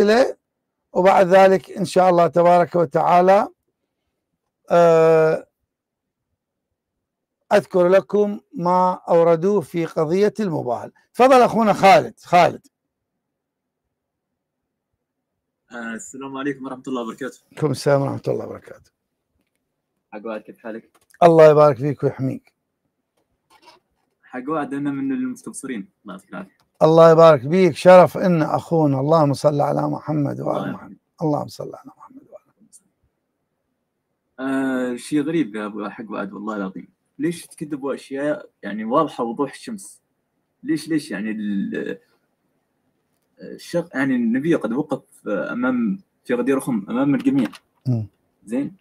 إليه، وبعد ذلك إن شاء الله تبارك وتعالى أذكر لكم ما أوردوه في قضية المباهل. تفضل أخونا خالد. خالد، السلام عليكم ورحمة الله وبركاته. عليكم السلام ورحمة الله وبركاته. حقواد، كيف حالك؟ الله يبارك فيك ويحميك. حقواد أنا من المستبصرين، الله يعطيك العافية. الله يبارك بيك، شرف إن أخونا. اللهم صل على محمد وعلى محمد. اللهم صل على محمد وعلى محمد. شيء غريب يا أبو حقواد والله العظيم، ليش تكذبوا أشياء يعني واضحة وضوح الشمس؟ ليش يعني يعني النبي قد وقف امام في غدير خم امام الجميع، زين،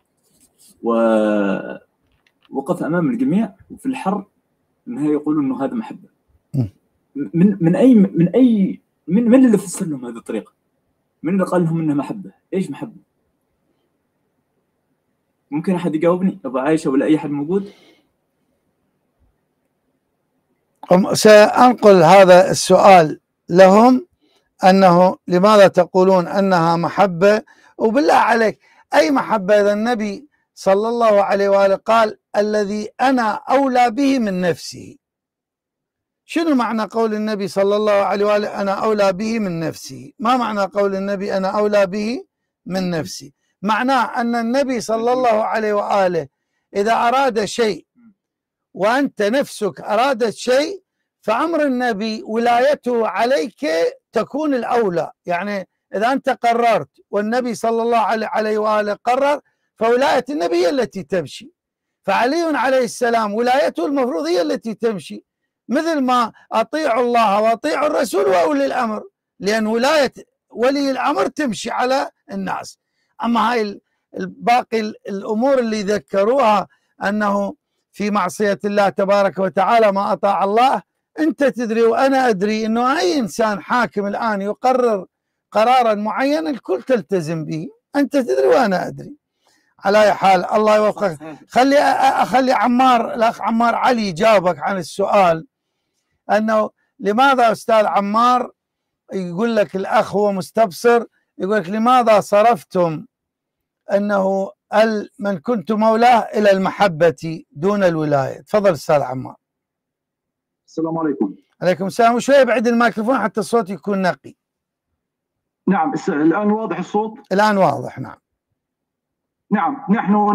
ووقف امام الجميع وفي الحر انها يقولوا انه هذا محبه. من اللي فسر لهم هذه الطريقه؟ من اللي قال لهم انها محبه؟ ايش محبه؟ ممكن احد يجاوبني؟ ابو عائشه ولا اي حد موجود؟ سأنقل هذا السؤال لهم، أنه لماذا تقولون أنها محبة؟ وبالله عليك أي محبة؟ إذا النبي صلى الله عليه وآله قال الذي أنا أولى به من نفسي. شنو معنى قول النبي صلى الله عليه وآله أنا أولى به من نفسي؟ ما معنى قول النبي أنا أولى به من نفسي؟ معناه أن النبي صلى الله عليه وآله إذا أراد شيء وأنت نفسك أرادت شيء، فأمر النبي ولايته عليك تكون الأولى. يعني إذا أنت قررت والنبي صلى الله عليه وآله قرر، فولاية النبي هي التي تمشي. فعلي عليه السلام ولايته المفروض هي التي تمشي، مثل ما أطيعوا الله وأطيعوا الرسول وأولي الأمر، لأن ولاية ولي الأمر تمشي على الناس. أما هاي الباقي الأمور اللي ذكروها أنه في معصية الله تبارك وتعالى ما أطاع الله، أنت تدري وأنا أدري أنه أي إنسان حاكم الآن يقرر قرارا معينا الكل تلتزم به، أنت تدري وأنا أدري. على أي حال الله يوفقك. خلي عمار، الأخ عمار علي، جاوبك عن السؤال أنه لماذا أستاذ عمار، يقول لك الأخ هو مستبصر، يقول لك لماذا صرفتم أنه من كنت مولاه إلى المحبة دون الولاية؟ تفضل أستاذ عمار. السلام عليكم. عليكم السلام. وشوية بعد الميكروفون حتى الصوت يكون نقي. نعم الآن واضح الصوت؟ الآن واضح. نعم. نعم،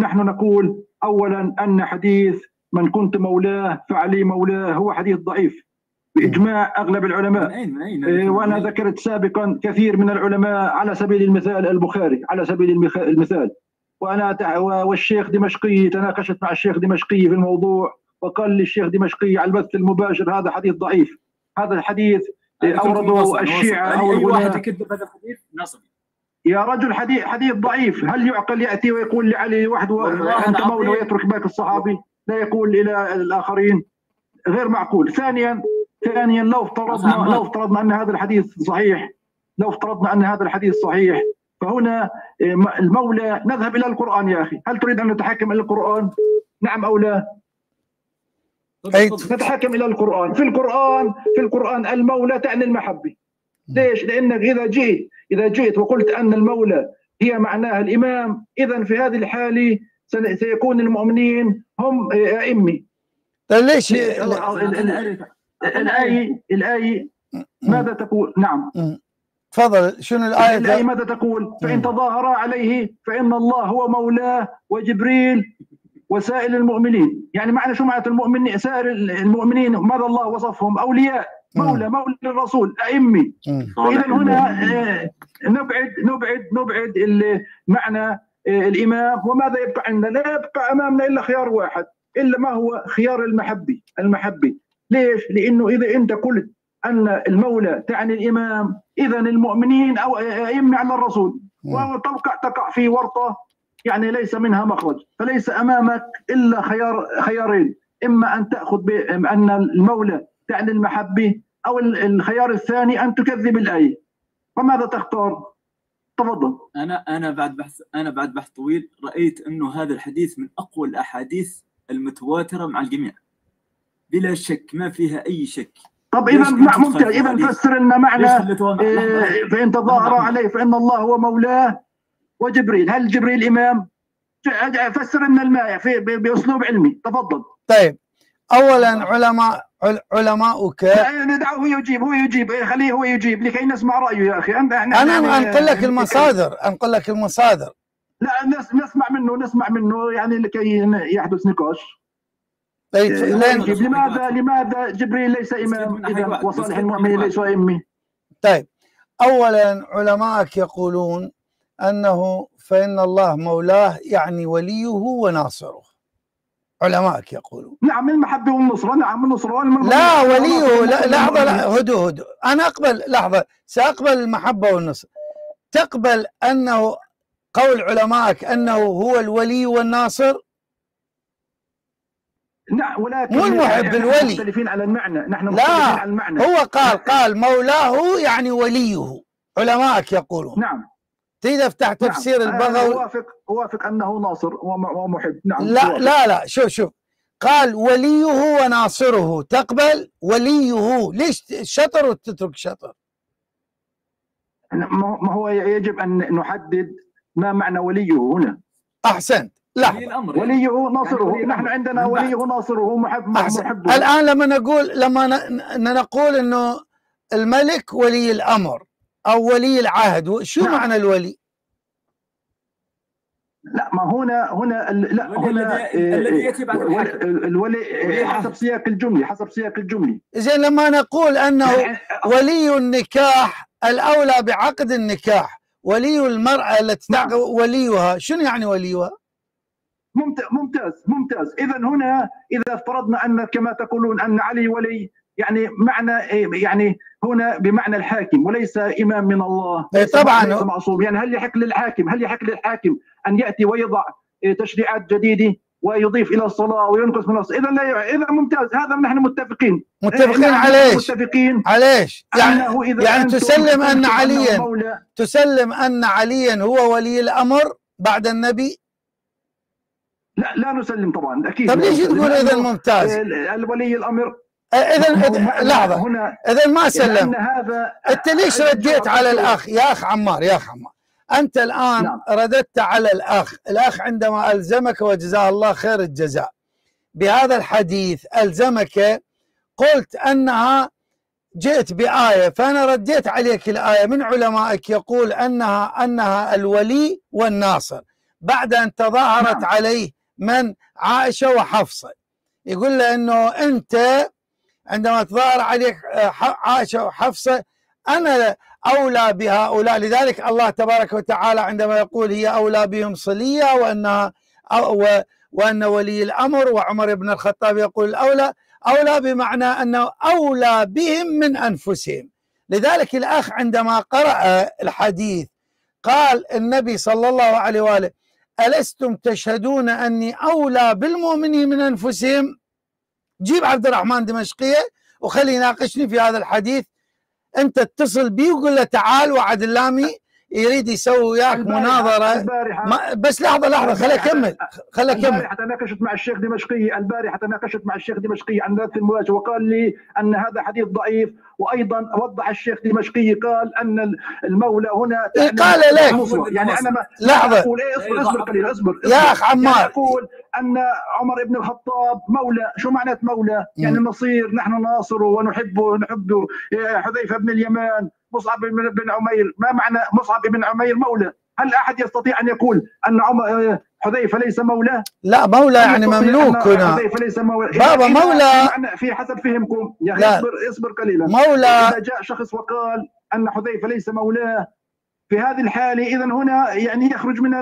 نحن نقول أولا أن حديث من كنت مولاه فعلي مولاه هو حديث ضعيف بإجماع أغلب العلماء. وأنا ذكرت سابقا كثير من العلماء، على سبيل المثال البخاري على سبيل المثال، والشيخ دمشقي، تناقشت مع الشيخ دمشقي في الموضوع، وقال للشيخ دمشقي على البث المباشر هذا حديث ضعيف، هذا الحديث أورده الشيعة. أي واحد يكذب هذا الحديث نصبي يا رجل، حديث ضعيف. هل يعقل يأتي ويقول لعلي وحده أنت مولى ويترك باقي الصحابي، لا يقول إلى الآخرين؟ غير معقول. ثانيا لو افترضنا أن هذا الحديث صحيح، فهنا المولى نذهب إلى القرآن. يا أخي هل تريد أن نتحكم إلى القرآن؟ نعم أو لا؟ نتحكم إلى القرآن. في القرآن المولى تعني المحبة. ليش؟ لأنك إذا جئت وقلت أن المولى هي معناها الإمام، إذا في هذه الحالة سيكون المؤمنين هم أئمة. ليش؟ الآية ماذا تقول؟ نعم تفضل. شنو الآية؟ الآية ماذا تقول؟ فإن تظاهرا عليه فإن الله هو مولاه وجبريل وسائر المؤمنين. يعني معنى شو معنى المؤمنين؟ سائر المؤمنين ماذا الله وصفهم؟ أولياء، مولى الرسول، أئمة. إذا هنا نبعد معنى الإمام. وماذا يبقى عندنا؟ لا يبقى أمامنا إلا خيار واحد، إلا ما هو خيار المحبة. ليش؟ لأنه إذا أنت قلت أن المولى تعني الإمام، إذا المؤمنين أو أئمة على الرسول، وتقع في ورطة يعني ليس منها مخرج. فليس امامك الا خيارين، اما ان تاخذ بان المولى تعني المحبه، او الخيار الثاني ان تكذب الايه. فماذا تختار؟ تفضل. انا بعد بحث طويل رايت انه هذا الحديث من اقوى الاحاديث المتواتره مع الجميع بلا شك، ما فيها اي شك. طب اذا ممتع، اذا فسر لنا معنى فان تظاهر عليه فان الله هو مولاه وجبريل، هل جبريل امام؟ فسر لنا الماء باسلوب علمي، تفضل. طيب اولا علماؤك ندعوه هو يجيب، خليه هو يجيب لكي نسمع رايه يا اخي. انا انقل لك المصادر، لا نسمع منه، يعني لكي يحدث نقاش. طيب لماذا جبريل ليس إمام إذا وصالح المؤمنين ليس إمي؟ طيب أولا علماءك يقولون أنه فإن الله مولاه يعني وليه وناصره، علماءك يقولون نعم المحبة والنصرة، نعم النصرة والمحبة. لا وليه، لا لحظة، هدوء أنا أقبل، لحظة سأقبل المحبة والنصرة. تقبل أنه قول علمائك أنه هو الولي والناصر؟ نعم، ولكن مو المحب الولي، مختلفين على المعنى، نحن مختلفين على المعنى. هو قال مولاه يعني وليه، علمائك يقولون. نعم تيجي تفتح تفسير البغوي. اوافق انه ناصر ومحب. نعم لا شوف قال وليه وناصره، تقبل وليه؟ ليش شطر وتترك شطر؟ ما هو يجب ان نحدد ما معنى وليه هنا. احسنت، لا وليه ناصره، نحن عندنا وليه ناصره محبه. الآن لما نقول أنه الملك ولي الأمر أو ولي العهد، شو معنى الولي؟ لا ما هنا هنا الذي يأتي بعد الولي حسب سياق الجملة، زين لما نقول أنه ولي النكاح الأولى بعقد النكاح، ولي المرأة التي وليها، شنو يعني وليها؟ ممتاز. اذا هنا اذا افترضنا ان كما تقولون ان علي ولي، يعني معنى هنا بمعنى الحاكم وليس امام من الله، طبعا ليس معصوم. يعني هل يحق للحاكم ان ياتي ويضع تشريعات جديده ويضيف الى الصلاه وينقص من الصلاه؟ اذا لا. اذا ممتاز، هذا نحن متفقين عليه. يعني تسلم ان عليا هو ولي الامر بعد النبي؟ لا نسلم طبعا، اكيد. طب ليش تقول اذا ممتاز الولي الامر؟ اذا لحظه هنا، اذا ما سلم. انت ليش رديت على الاخ يا اخ عمار؟ انت الان رددت على الاخ. عندما الزمك وجزاه الله خير الجزاء بهذا الحديث، الزمك قلت انها جئت بايه، فانا رديت عليك الايه من علمائك يقول انها الولي والناصر بعد ان تظاهرت عليه من عائشة وحفصة. يقول له أنه أنت عندما تظاهر عليك عائشة وحفصة أنا أولى بهؤلاء، لذلك الله تبارك وتعالى عندما يقول هي أولى بهم صلية وأن ولي الأمر، وعمر بن الخطاب يقول الأولى بمعنى أنه أولى بهم من أنفسهم. لذلك الأخ عندما قرأ الحديث قال النبي صلى الله عليه وآله ألستم تشهدون أني أولى بالمؤمنين من أنفسهم؟ جيب عبد الرحمن دمشقية وخلي يناقشني في هذا الحديث. أنت اتصل بي وقل له تعال، وعد اللامي يريد يسوي وياك مناظرة. بس لحظة خلي أكمل. البارحة تناقشت مع الشيخ دمشقي، عن ذات المواجهة، وقال لي أن هذا حديث ضعيف، وأيضا وضح الشيخ دمشقي قال أن المولى هنا قال لك لحظة اصبر قليل، اصبر يا أخ عمار. يقول أن عمر بن الخطاب مولى، شو معنى مولى؟ يعني نصير، نحن ناصره ونحبه، حذيفة بن اليمان، مصعب بن عمير. ما معنى مصعب بن عمير مولى؟ هل أحد يستطيع أن يقول أن حذيفة ليس مولاه؟ لا مولى يعني مملوك هنا. حذيفة ليس مولاه بابا، مولى في حسب فهمكم يا أخي. اصبر قليلا. مولى إذا جاء شخص وقال أن حذيفة ليس مولاه في هذه الحالة، إذا هنا يعني يخرج من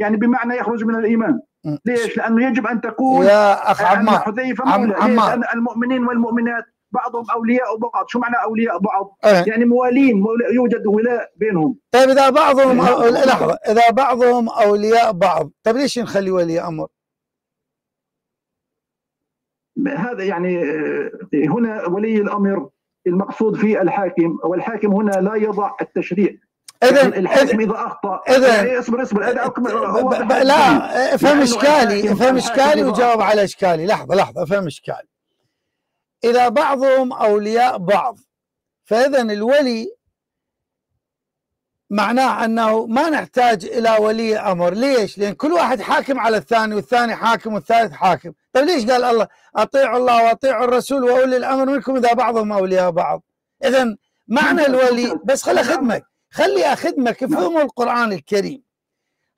بمعنى يخرج من الإيمان. ليش؟ لأنه يجب أن تقول يا أخ عمار حذيفة مولى. لأن المؤمنين والمؤمنات بعضهم أولياء بعض. شو معنى أولياء بعض؟ يعني موالين، يوجد ولاء بينهم. طيب إذا بعضهم لحظة، إذا بعضهم أولياء بعض، طيب ليش نخلي ولي أمر؟ هذا يعني هنا ولي الأمر المقصود فيه الحاكم، والحاكم هنا لا يضع التشريع. إذا الحاكم إذا أخطأ، إذا اصبر لا افهم إشكالي، وجاوب على إشكالي. لحظة افهم إشكالي. إذا بعضهم أولياء بعض، فإذن الولي معناه أنه ما نحتاج إلى ولي أمر. ليش؟ لأن كل واحد حاكم على الثاني، والثاني حاكم، والثالث حاكم. طيب ليش قال الله أطيعوا الله وأطيعوا الرسول وأولي الأمر منكم إذا بعضهم أولياء بعض؟ إذن معنى الولي بس خلي أخدمك، خلي أخدمك افهموا القرآن الكريم.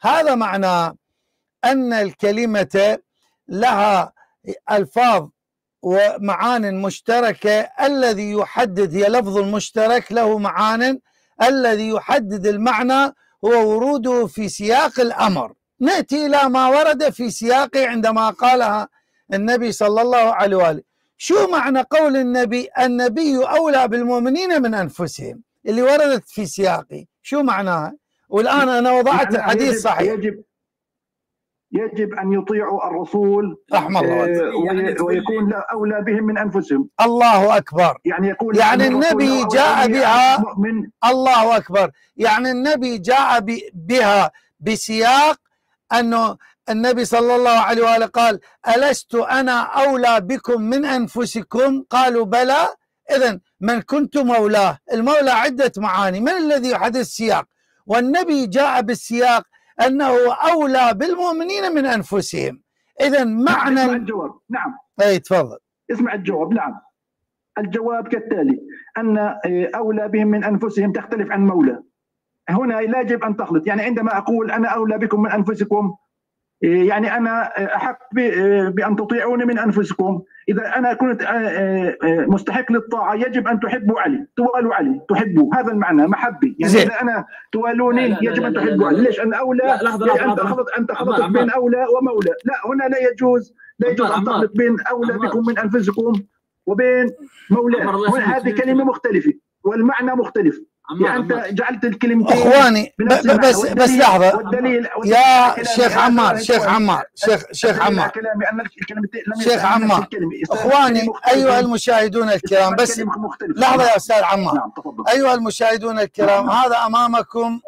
هذا معناه أن الكلمة لها ألفاظ ومعان مشتركة، الذي يحدد هي لفظ المشترك له معان، الذي يحدد المعنى هو وروده في سياق الأمر. نأتي إلى ما ورد في سياقه عندما قالها النبي صلى الله عليه وآله. شو معنى قول النبي النبي أولى بالمؤمنين من أنفسهم اللي وردت في سياقي؟ شو معناها؟ والآن أنا وضعت الحديث صحيح. يجب أن يطيعوا الرسول رحمه الله يعني ويكون أولى بهم من أنفسهم. الله أكبر. يعني النبي جاء بها مؤمن. الله أكبر. يعني النبي جاء بها بسياق أنه النبي صلى الله عليه وآله قال ألست أنا أولى بكم من أنفسكم؟ قالوا بلى. إذن من كنت مولاه، المولى عدة معاني، من الذي يحدد السياق؟ والنبي جاء بالسياق أنه أولى بالمؤمنين من أنفسهم. إذن معنى اسمع الجواب. نعم أي تفضل اسمع الجواب. نعم الجواب كالتالي، أن أولى بهم من أنفسهم تختلف عن مولى. هنا لا يجب أن تخلط، يعني عندما أقول أنا أولى بكم من أنفسكم يعني أنا أحق بأن تطيعوني من أنفسكم. إذا أنا كنت مستحق للطاعة يجب أن تحبوا علي، توالوا علي، تحبوا، هذا المعنى محبي. يعني إذا أنا توالوني لا لا يجب أن تحبوا علي. ليش أنا أولى؟ أنت خلطت بين أولى ومولى. لا، هنا لا يجوز، لا يجوز أن تخلط بين أولى بكم من أنفسكم وبين مولى. هذه كلمة مختلفة والمعنى مختلف. يعني انت جعلت الكلمتين اخواني بس لحظه. والدليل يا شيخ عمار، شيخ عمار اخواني ايها المشاهدون الكرام، بس لحظه يا استاذ عمار. نعم ايها المشاهدون الكرام، هذا امامكم.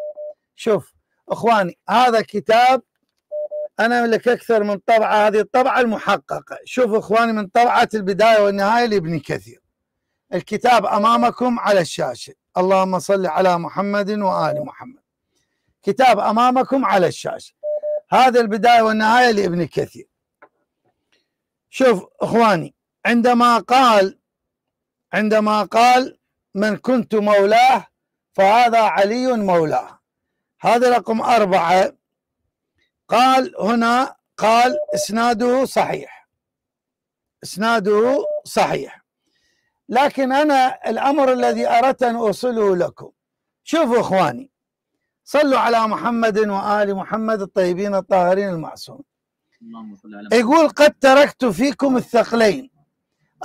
شوف اخواني، هذا كتاب انا املك اكثر من طبعه، هذه الطبعه المحققه. شوف اخواني، من طبعه البدايه والنهايه لابن كثير. الكتاب امامكم على الشاشه، اللهم صل على محمد وآل محمد. كتاب أمامكم على الشاشة، هذا البداية والنهاية لابن كثير. شوف إخواني، عندما قال من كنت مولاه فهذا علي مولاه، هذا رقم 4. قال هنا، قال إسناده صحيح، لكن أنا الأمر الذي أردت أن أوصله لكم. شوفوا إخواني، صلوا على محمد وآل محمد الطيبين الطاهرين المعصومين. يقول قد تركت فيكم الثقلين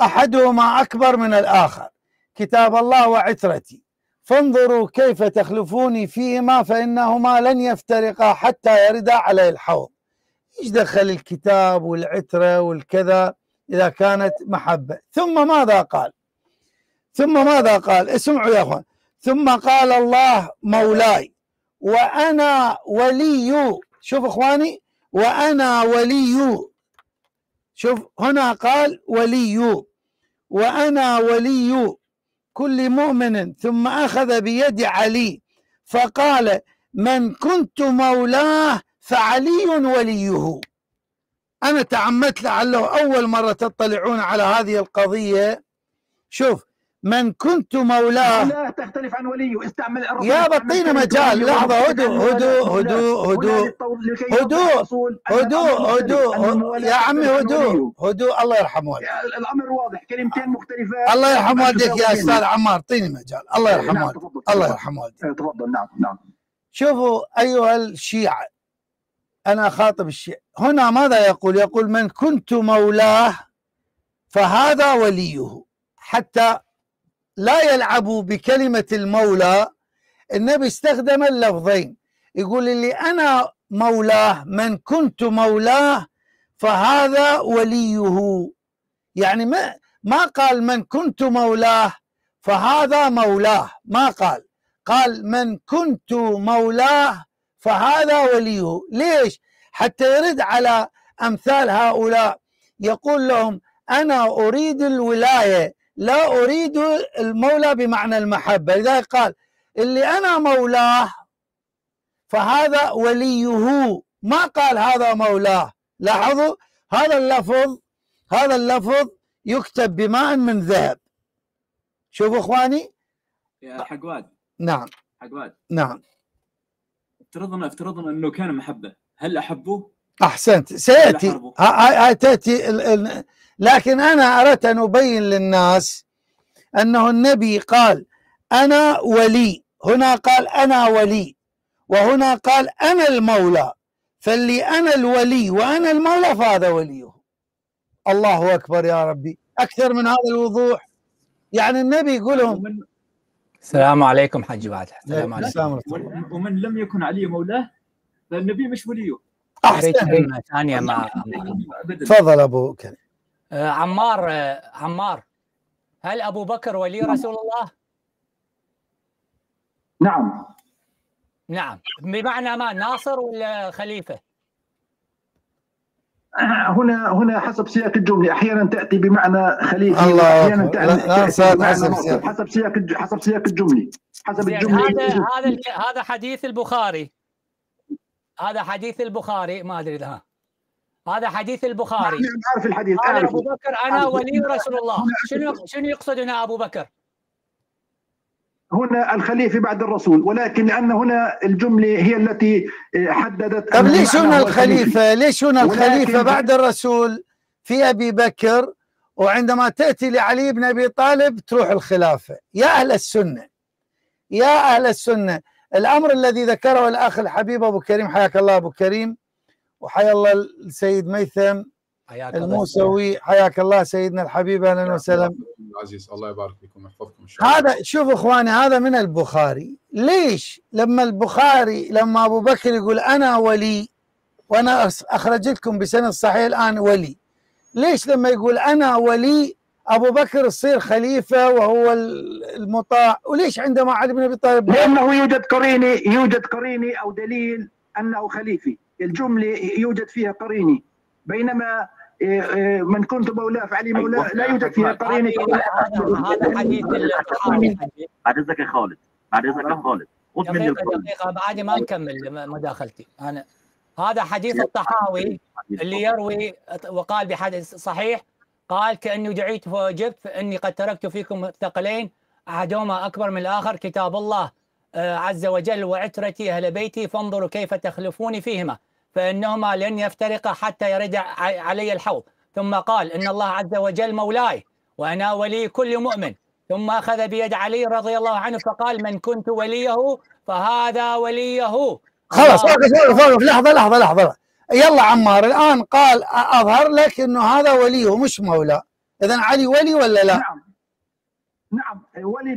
أحدهما أكبر من الآخر، كتاب الله وعترتي، فانظروا كيف تخلفوني فيهما فإنهما لن يفترقا حتى يردا علي الحوض. إيش دخل الكتاب والعترة والكذا إذا كانت محبة؟ ثم ماذا قال؟ اسمعوا يا اخوان. ثم قال الله مولاي وانا ولي. شوف اخواني، وانا ولي. شوف هنا قال ولي، وانا ولي كل مؤمن. ثم اخذ بيد علي فقال من كنت مولاه فعلي وليه. انا تعمدت لعله اول مره تطلعون على هذه القضيه. شوف من كنت مولاه لا تختلف عن وليه. استعمل يا بطينا مجال. لحظه، هدوء يا عمي، هدوء الله يرحم والديك. الامر واضح، كلمتين مختلفات. الله يرحم والديك يا استاذ عمار، اعطيني مجال. الله يرحم والديك، الله يرحم والديك. تفضل. نعم. شوفوا ايها الشيعه، انا اخاطب الشيعه هنا، ماذا يقول؟ يقول من كنت مولاه فهذا وليه، حتى لا يلعبوا بكلمة المولى. النبي استخدم اللفظين، يقول اللي أنا مولاه من كنت مولاه فهذا وليه. يعني ما قال من كنت مولاه فهذا مولاه، ما قال من كنت مولاه فهذا وليه. ليش؟ حتى يرد على أمثال هؤلاء، يقول لهم أنا أريد الولاية لا أريد المولى بمعنى المحبة. لذلك قال اللي أنا مولاه فهذا وليه، ما قال هذا مولاه. لاحظوا هذا اللفظ يكتب بماء من ذهب. شوفوا إخواني يا حقواد. نعم حقواد. نعم افترضنا أنه كان محبة، هل أحبه؟ أحسنت، سيأتي لكن أنا أردت أن أبين للناس أنه النبي قال أنا ولي، هنا قال أنا ولي، وهنا قال أنا المولى، فاللي أنا الولي وأنا المولى فهذا وليه. الله أكبر يا ربي، أكثر من هذا الوضوح يعني النبي يقولهم. السلام عليكم حج وعد. السلام عليكم. ومن لم يكن علي مولاه فالنبي مش وليه. أحسن. ثانية مع تفضل أبو كريم. عمار، هل أبو بكر ولي رسول الله؟ نعم. نعم، بمعنى ما ناصر ولا خليفة؟ هنا حسب سياق الجملة، أحيانا تأتي بمعنى خليفة، أحيانا تأتي بمعنى ناصر، حسب سياق الجملة، حسب الجملة. هذا حديث البخاري. ما أدري لها. هذا حديث البخاري. أعرف الحديث. أنا أبو بكر أنا ولي رسول الله. شنو يقصد هنا أبو بكر؟ هنا الخليفة بعد الرسول، ولكن لأن هنا الجملة هي التي حددت. طب ليش هنا الخليفة؟ ليش هنا الخليفة بعد الرسول في أبي بكر، وعندما تأتي لعلي بن أبي طالب تروح الخلافة؟ يا أهل السنة، الأمر الذي ذكره الأخ الحبيب أبو كريم، حياك الله أبو كريم، وحيا الله السيد ميثم الموسوي، حياك الله سيدنا الحبيب، اهلا وسهلا عزيز، الله يبارك فيكم ويحفظكم ان شاء الله. هذا شوفوا اخواني هذا من البخاري. ليش لما ابو بكر يقول انا ولي، وانا اخرج لكم بسند صحيح الان ولي، ليش لما يقول انا ولي ابو بكر يصير خليفه وهو المطاع، وليش عندما علي بن ابي طالب؟ لانه يوجد قريني او دليل انه خليفي، الجمله يوجد فيها قريني، بينما من كنت مولاه فعلي مولاه لا يوجد فيها قرينه. هذا حديث الطحاوي. بعد اذنك يا خالد، دقيقه بعدي ما نكمل مداخلتي انا. هذا حديث الطحاوي اللي يروي وقال بحديث صحيح، قال كاني دعيت فاجبت، فاني قد تركت فيكم ثقلين احدهما اكبر من الاخر، كتاب الله عز وجل وعترتي اهل بيتي، فانظروا كيف تخلفوني فيهما، فإنهما لن يفترقا حتى يرد علي الحوض. ثم قال إن الله عز وجل مولاي وأنا ولي كل مؤمن، ثم أخذ بيد علي رضي الله عنه فقال من كنت وليه فهذا وليه. خلاص وقف لحظة، يلا عمار الآن قال أظهر لك أنه هذا وليه مش مولى، إذن علي ولي ولا لا؟ نعم ولي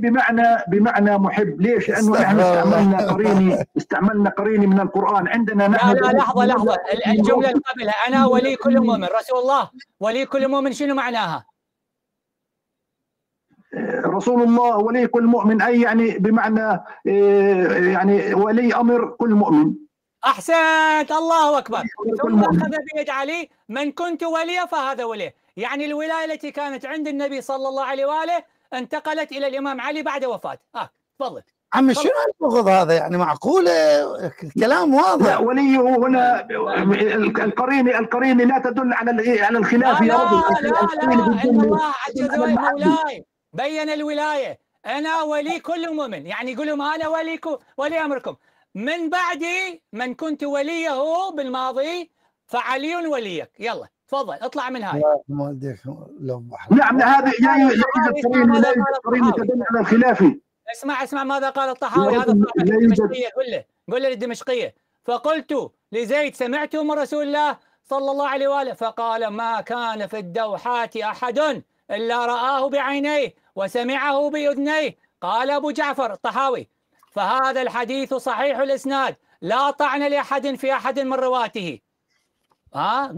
بمعنى محب. ليش؟ لانه نحن استعملنا قريني من القران عندنا نحن. لا لحظه، الجمله اللي قبلها انا ولي كل مؤمن، رسول الله ولي كل مؤمن شنو معناها؟ رسول الله ولي كل مؤمن اي يعني بمعنى يعني ولي امر كل مؤمن. احسنت، الله اكبر. ثم اخذ بيد علي من كنت ولي فهذا وليه، يعني الولايه التي كانت عند النبي صلى الله عليه واله انتقلت الى الامام علي بعد وفاته. تفضل عمي، شنو البغض هذا؟ يعني معقوله؟ الكلام واضح. وليه هنا القرينه لا تدل على الخلاف يا رجل. لا ان الله عز وجل مولاي، بين الولايه، انا ولي كل مؤمن، يعني يقول لهم انا ولي امركم، من بعدي من كنت وليه بالماضي فعلي وليك. يلا تفضل اطلع من هاي. نعم هذا على الخلافي. اسمع ماذا قال الطحاوي. هذا الدمشقية قل له للدمشقية، فقلت لزيد سمعت من رسول الله صلى الله عليه واله فقال ما كان في الدوحات احد الا رآه بعينيه وسمعه باذنيه. قال ابو جعفر الطحاوي فهذا الحديث صحيح الاسناد لا طعن لاحد في احد من رواته.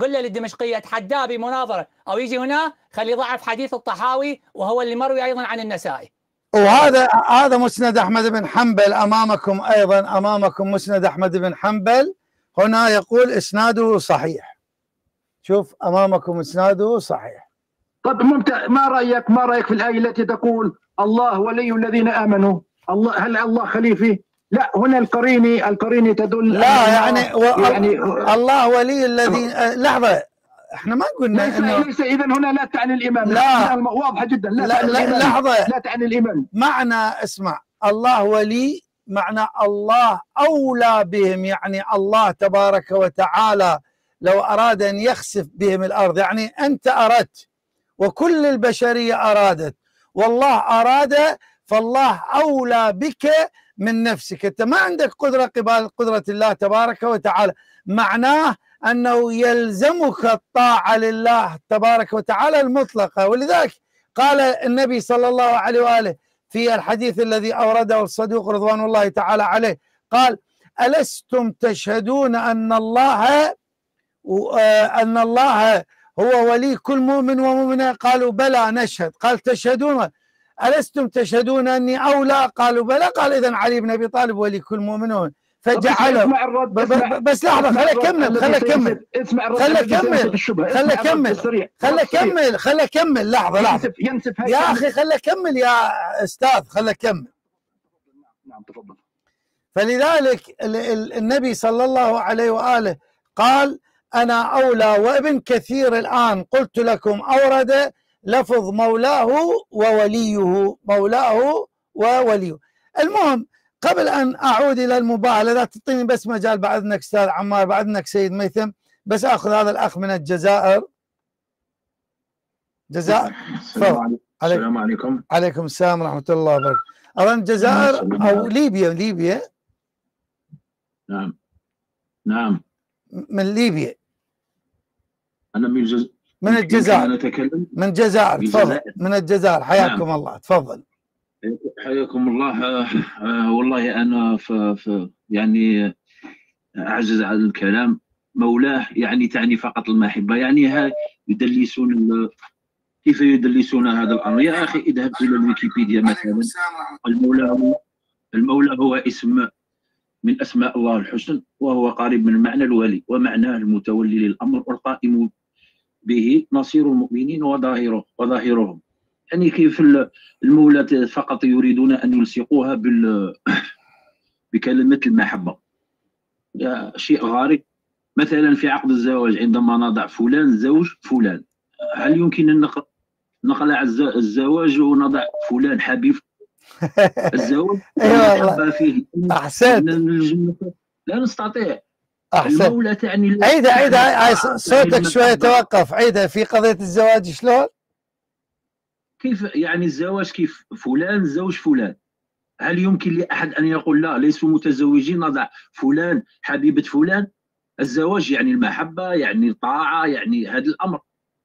قل له للدمشقية اتحداه بمناظرة أو يجي هنا خلي ضعف حديث الطحاوي، وهو اللي مروي أيضا عن النسائي. وهذا مسند أحمد بن حنبل أمامكم، أيضا أمامكم مسند أحمد بن حنبل، هنا يقول إسناده صحيح. شوف أمامكم إسناده صحيح. طب ممتع، ما رأيك في الآية التي تقول الله ولي الذين آمنوا؟ الله، هل الله خليفه؟ لا، هنا القرينة تدل لا يعني الله ولي الذين لحظة، احنا ما قلنا ليس اذا هنا لا تعني الإمام، لا واضحة جدا، لا لحظة، لا تعني الإمام. معنى اسمع، الله ولي معنى الله أولى بهم، يعني الله تبارك وتعالى لو أراد أن يخسف بهم الأرض، يعني أنت أردت وكل البشرية أرادت والله أراد، فالله أولى بك من نفسك، أنت ما عندك قدرة قبل قدرة الله تبارك وتعالى، معناه أنه يلزمك الطاعة لله تبارك وتعالى المطلقة. ولذلك قال النبي صلى الله عليه وآله في الحديث الذي أورده الصدوق رضوان الله تعالى عليه، قال ألستم تشهدون أن الله هو ولي كل مؤمن ومؤمنة؟ قالوا بلى نشهد. قال تشهدون ألستم تشهدون أني أولى؟ قالوا بلى. قال إذن علي بن أبي طالب ولي كل مؤمن، فجعله بس لحظة خلي أكمل لحظة يا أخي، خلي أكمل يا أستاذ، خلي أكمل. نعم تفضل. فلذلك النبي صلى الله عليه وآله قال أنا أولى، وابن كثير الآن قلت لكم أورد لفظ مولاه ووليه. المهم قبل أن أعود إلى المباهلة، لا تعطيني بس مجال، بعد إذنك أستاذ عمار، بعد إذنك سيد ميثم، بس أخذ هذا الأخ من الجزائر. جزائر، السلام عليكم. عليكم السلام ورحمة الله وبركاته. أظن الجزائر أو ليبيا. نعم من ليبيا. أنا من الجزائر. من الجزائر، تفضل. من الجزائر، حياكم الله، تفضل. حياكم الله. والله أنا يعني أعجز عن الكلام. مولاه يعني تعني فقط المحبة، يعني يدلسون، كيف يدلسون هذا الأمر يا أخي؟ اذهب إلى الويكيبيديا مثلا، المولى هو اسم من أسماء الله الحسن، وهو قريب من معنى الولي، ومعناه المتولي للأمر والقائم به، نصير المؤمنين وظاهرهم. يعني كيف المولى فقط يريدون أن يلصقوها بكلمة المحبة، شيء غريب. مثلا في عقد الزواج عندما نضع فلان زوج فلان، هل يمكن أن نقلع الزواج ونضع فلان حبيب الزوج؟ أيوة فيه. أحسنت. لا نستطيع. المولى تعني عيدها صوتك شوية توقف، عيدها في قضية الزواج شلون؟ كيف يعني الزواج؟ كيف فلان زوج فلان، هل يمكن لأحد أن يقول لا ليسوا متزوجين، نضع فلان حبيبة فلان؟ الزواج يعني المحبة، يعني الطاعة، يعني هذا الأمر.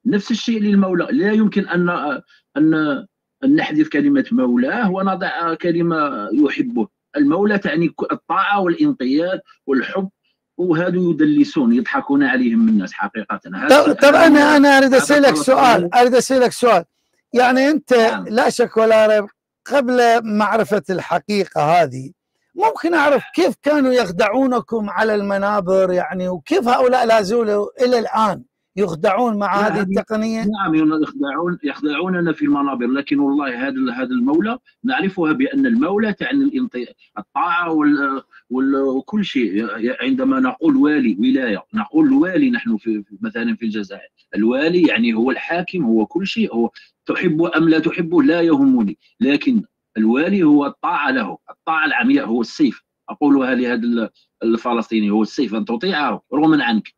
نفس الشيء للمولى، لا يمكن أن نحذف كلمة مولاه ونضع كلمة يحبه. المولى تعني الطاعة والانقياد والحب، وهادو يدلسون، يضحكون عليهم الناس حقيقة. طب أنا أريد أسألك سؤال. يعني أنت لا شك ولا ريب قبل معرفة الحقيقة هذه، ممكن أعرف كيف كانوا يخدعونكم على المنابر يعني، وكيف هؤلاء لا زالوا إلى الآن يخدعون مع هذه التقنية؟ نعم يخدعوننا في المنابر، لكن والله هذا المولى نعرفها بأن المولى تعني الطاعة وكل شيء. عندما نقول والي ولاية، نقول والي نحن في مثلا في الجزائر، الوالي يعني هو الحاكم، هو كل شيء، هو تحبه أم لا تحبه لا يهمني، لكن الوالي هو الطاعة له، الطاعة العمياء، هو السيف. أقولها لهذا الفلسطيني، هو السيف أن تطيعه رغم عنك.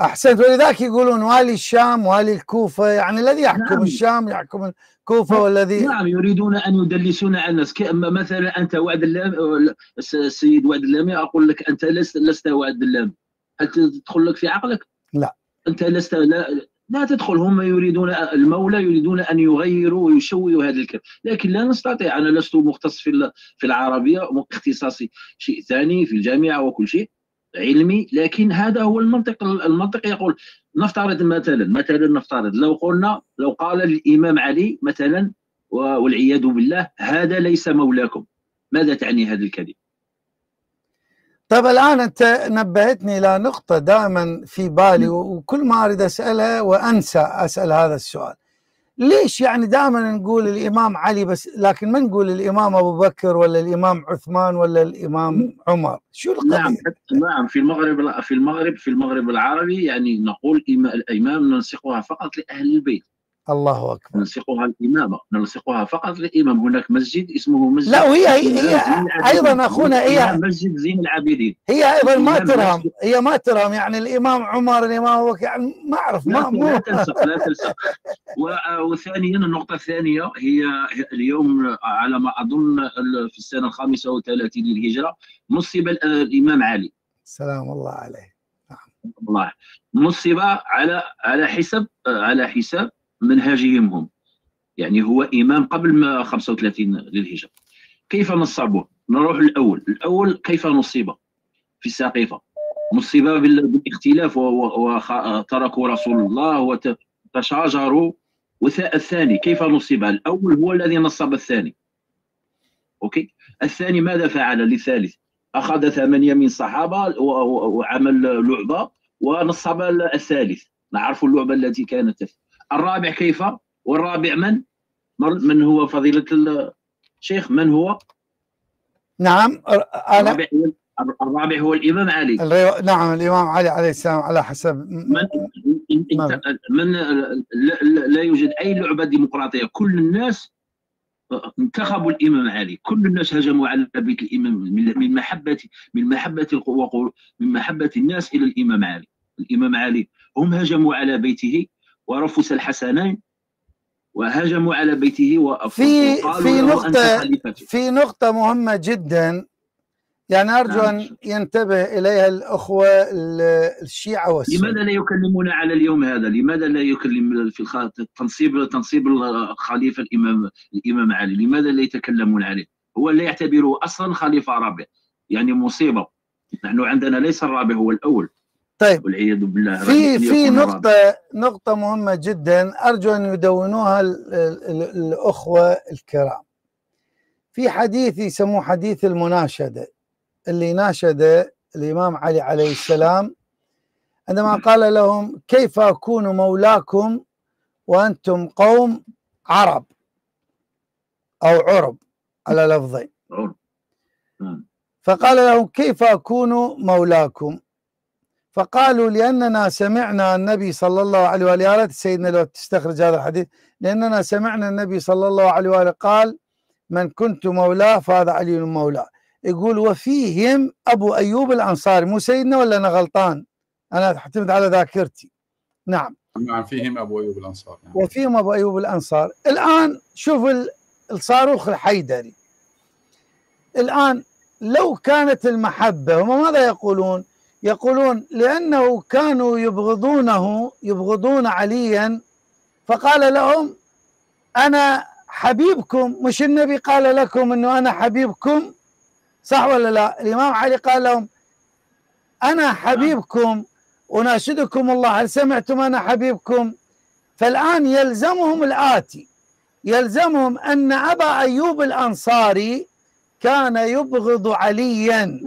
أحسنت. ولذلك يقولون والي الشام والي الكوفة، يعني الذي يحكم الشام يحكم الكوفة، والذي يريدون أن يدلسون على الناس. كأما مثلا أنت وعد اللامي، السيد وعد اللامي، أقول لك أنت لست وعد اللامي، هل تدخل لك في عقلك؟ لا، أنت لست، لا تدخل. هم يريدون، المولى يريدون أن يغيروا ويشوهوا هذا الكلام، لكن لا نستطيع. أنا لست مختص في العربية، اختصاصي شيء ثاني في الجامعة وكل شيء علمي، لكن هذا هو المنطق. المنطق يقول، نفترض مثلا نفترض لو قال الإمام علي مثلا والعياذ بالله هذا ليس مولاكم، ماذا تعني هذه الكلمة؟ طب الآن أنت نبهتني إلى نقطة دائما في بالي، وكل ما أريد أسألها وأنسى أسأل هذا السؤال. ليش يعني دائما نقول الإمام علي بس، لكن ما نقول الإمام أبو بكر ولا الإمام عثمان ولا الإمام عمر؟ شو القضية؟ نعم نعم، في المغرب العربي يعني نقول الإمام ننسقها فقط لأهل البيت. الله أكبر. ننسقها الإمامة، ننسقها فقط للإمام. هناك مسجد اسمه مسجد، لا هي أيضا أخونا، هي مسجد زين العابدين، هي أيضا ما ترهم، هي ما ترهم يعني الإمام عمر الإمام أبو بكر، يعني ما أعرف، لا تلصق، لا تلصق. وثانيا النقطة الثانية هي اليوم على ما أظن في السنة 35 للهجرة نصب الإمام علي سلام الله عليه، الله نصب على حسب منهجهم هم، يعني هو إمام قبل ما 35 للهجرة. كيف نصبوه؟ نروح الأول كيف نصيبه في السقيفة؟ نصيبه بالاختلاف وتركوا رسول الله وتشاجروا، الثاني كيف نصيبه؟ الأول هو الذي نصب الثاني، أوكي؟ الثاني ماذا فعل للثالث؟ أخذ 8 من صحابة وعمل لعبة ونصب الثالث، نعرف اللعبة التي كانت فيه. الرابع كيف؟ والرابع من هو فضيلة الشيخ؟ من هو؟ نعم الرابع هو الإمام علي. نعم الإمام علي عليه السلام على حسب من لا يوجد أي لعبة ديمقراطية، كل الناس انتخبوا الإمام علي، كل الناس هجموا على بيت الإمام من محبة الناس إلى الإمام علي. الإمام علي هم هجموا على بيته ورفس الحسنين، وهاجموا على بيته في نقطة مهمة جدا، يعني أرجو أن ينتبه إليها الأخوة الشيعة والسنة. لماذا لا يكلمون على اليوم هذا؟ لماذا لا يكلم في تنصيب الخليفة الإمام علي؟ لماذا لا يتكلمون عليه؟ هو لا يعتبره أصلا خليفة رابع، يعني مصيبة. نحن عندنا ليس الرابع هو الأول. طيب والعياذ بالله. في نقطة مهمة جدا أرجو أن يدونوها الأخوة الكرام. في حديث يسموه حديث المناشدة، اللي ناشد الإمام علي عليه السلام عندما قال لهم كيف أكون مولاكم وأنتم قوم عرب أو عرب على لفظين، فقال لهم كيف أكون مولاكم؟ فقالوا لأننا سمعنا النبي صلى الله عليه وآله، يا ريت سيدنا لو تستخرج هذا الحديث، لأننا سمعنا النبي صلى الله عليه وآله قال من كنت مولاه فهذا علي مولاه. يقول وفيهم أبو أيوب الأنصاري، مو سيدنا ولا أنا غلطان؟ أنا أعتمد على ذاكرتي. نعم فيهم أبو أيوب الأنصاري، وفيهم أبو أيوب الأنصاري. الآن شوف الصاروخ الحيدري، الآن لو كانت المحبة هم ماذا يقولون؟ يقولون لأنه كانوا يبغضون عليا فقال لهم أنا حبيبكم، مش النبي قال لكم أنه أنا حبيبكم، صح ولا لا؟ الإمام علي قال لهم أنا حبيبكم وناشدكم الله، هل سمعتم أنا حبيبكم؟ فالآن يلزمهم الآتي، يلزمهم أن أبا أيوب الأنصاري كان يبغض عليا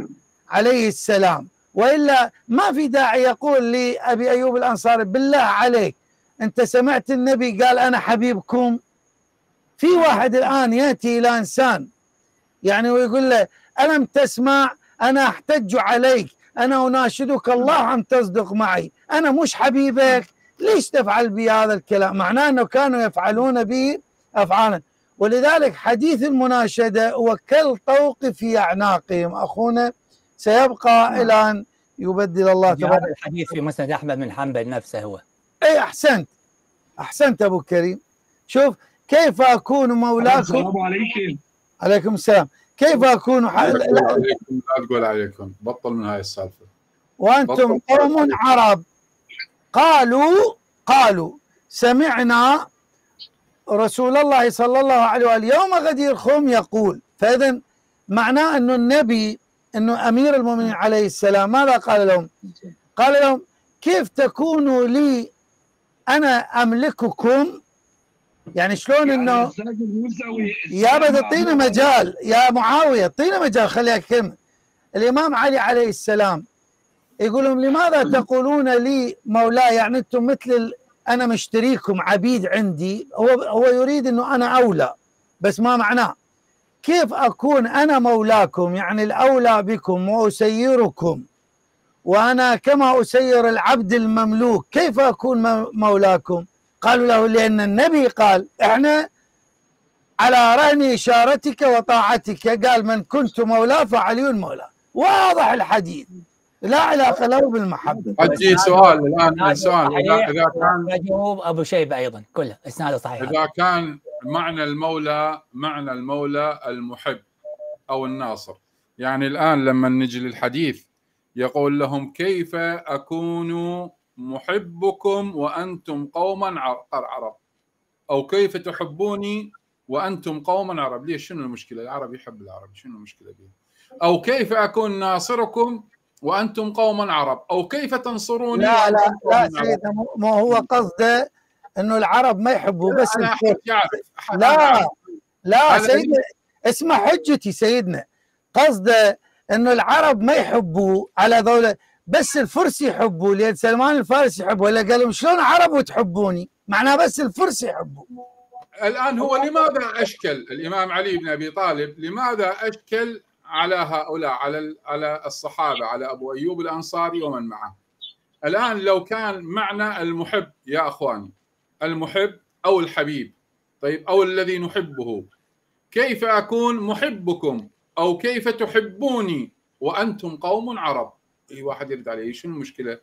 عليه السلام، وإلا ما في داعي يقول لي أبي أيوب الأنصاري بالله عليك أنت سمعت النبي قال أنا حبيبكم. في واحد الآن يأتي إلى إنسان يعني ويقول له ألم تسمع أنا أحتج عليك، أنا أناشدك الله أن تصدق معي، أنا مش حبيبك، ليش تفعل بي هذا الكلام؟ معناه أنه كانوا يفعلون بي أفعالا. ولذلك حديث المناشدة وكالطوق في أعناقهم. أخونا سيبقى إلى أن يبدل الله تبارك. الحديث في مسند أحمد بن حنبل نفسه هو. أي أحسنت أبو كريم. شوف كيف أكون مولاكم. السلام عليكم. عليكم السلام. كيف أكون لا تقول عليكم، بطل من هاي السالفة. وأنتم قوم عرب. قالوا سمعنا رسول الله صلى الله عليه وآله يوم غدير خم يقول. فإذا معناه أنه النبي أنه أمير المؤمنين عليه السلام ماذا قال لهم؟ قال لهم كيف تكونوا لي أنا أملككم؟ يعني شلون أنه يا بدي اعطينا مجال يا معاوية، اعطينا مجال خليها كلمة. الإمام علي عليه السلام يقول لهم لماذا تقولون لي مولاي؟ يعني أنتم مثل أنا مشتريكم عبيد عندي، هو يريد أنه أنا أولى، بس ما معناه كيف أكون أنا مولاكم يعني الأولى بكم وأسيركم، وأنا كما أسير العبد المملوك كيف أكون مولاكم؟ قالوا له لأن النبي قال إحنا على رهن إشارتك وطاعتك، قال من كنت مولاه فعلي مولاه، واضح الحديث، لا علاقة له بالمحبة. أجي سؤال الآن، سؤال إذا كان جواب أبو شيبة أيضا كله إسناده صحيح، إذا كان معنى المولى معنى المولى المحب أو الناصر، يعني الآن لما نجي للحديث يقول لهم كيف أكون محبكم وأنتم قوما عرب، أو كيف تحبوني وأنتم قوما عرب، ليش شنو المشكلة؟ العرب يحب العرب، شنو المشكلة بيه؟ أو كيف أكون ناصركم وأنتم قوما عرب، أو كيف تنصروني. لا لا لا سيدنا، ما هو قصده أنه العرب ما يحبوا بس لا لا سيدنا، اسمع حجتي سيدنا، قصده أنه العرب ما يحبوا على دولة بس الفرس يحبوا، لأن سلمان الفارسي يحبوا، ولا قالوا شلون عرب وتحبوني؟ معناه بس الفرس يحبوا. الآن هو لماذا أشكل الإمام علي بن أبي طالب، لماذا أشكل على هؤلاء، على الصحابة، على أبو أيوب الأنصاري ومن معه؟ الآن لو كان معنى المحب يا أخواني، المحب أو الحبيب، طيب، أو الذي نحبه، كيف أكون محبكم أو كيف تحبوني وأنتم قوم عرب، أي واحد يرد عليه شنو المشكلة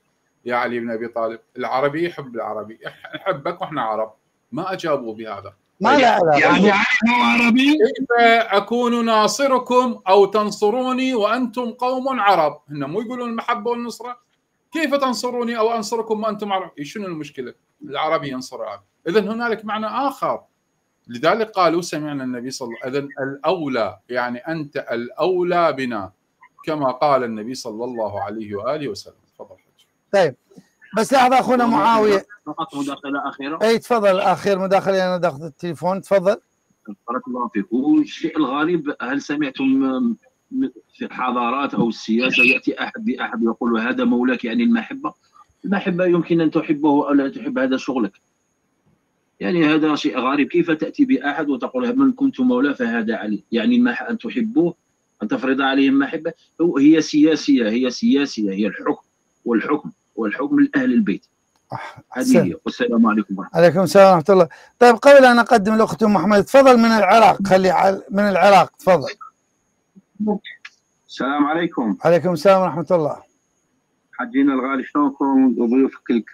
يا علي بن أبي طالب؟ العربي يحب العربي، نحبك وإحنا عرب. ما أجابوا بهذا، ما لا يعني هو عربي. كيف أكون ناصركم أو تنصروني وأنتم قوم عرب، هن مو يقولون المحبة والنصرة، كيف تنصروني أو أنصركم وأنتم عرب؟ شنو المشكلة؟ العربي ينصر العرب. إذن هنالك معنى آخر، لذلك قالوا سمعنا النبي صلى الله عليه وسلم. إذن الأولى يعني أنت الأولى بنا كما قال النبي صلى الله عليه وآله وسلم. تفضل حج. طيب بس لحظة أخونا معاوية، فقط مداخلة أخيرة. أي تفضل، آخر مداخلة، أنا داخل التليفون، تفضل. بارك الله فيك. والشيء الغريب، هل سمعتم في الحضارات أو السياسة يأتي أحد بأحد يقول هذا مولاك يعني المحبة؟ المحبة يمكن أن تحبه أو لا تحب، هذا شغلك. يعني هذا شيء غريب، كيف تأتي بأحد وتقول من كنت مولاه فهذا علي، يعني أن تحبوه، أن تفرض عليهم محبة. هي سياسية، هي سياسية، هي الحكم والحكم والحكم لأهل البيت. أحسن. والسلام عليكم ورحمة الله. عليكم السلام ورحمة الله. طيب قبل أن أقدم الأخت محمد، تفضل من العراق، خلي من العراق، تفضل. السلام عليكم. عليكم السلام ورحمة الله. حجينا الغالي، شلونكم وضيوفك الكرام؟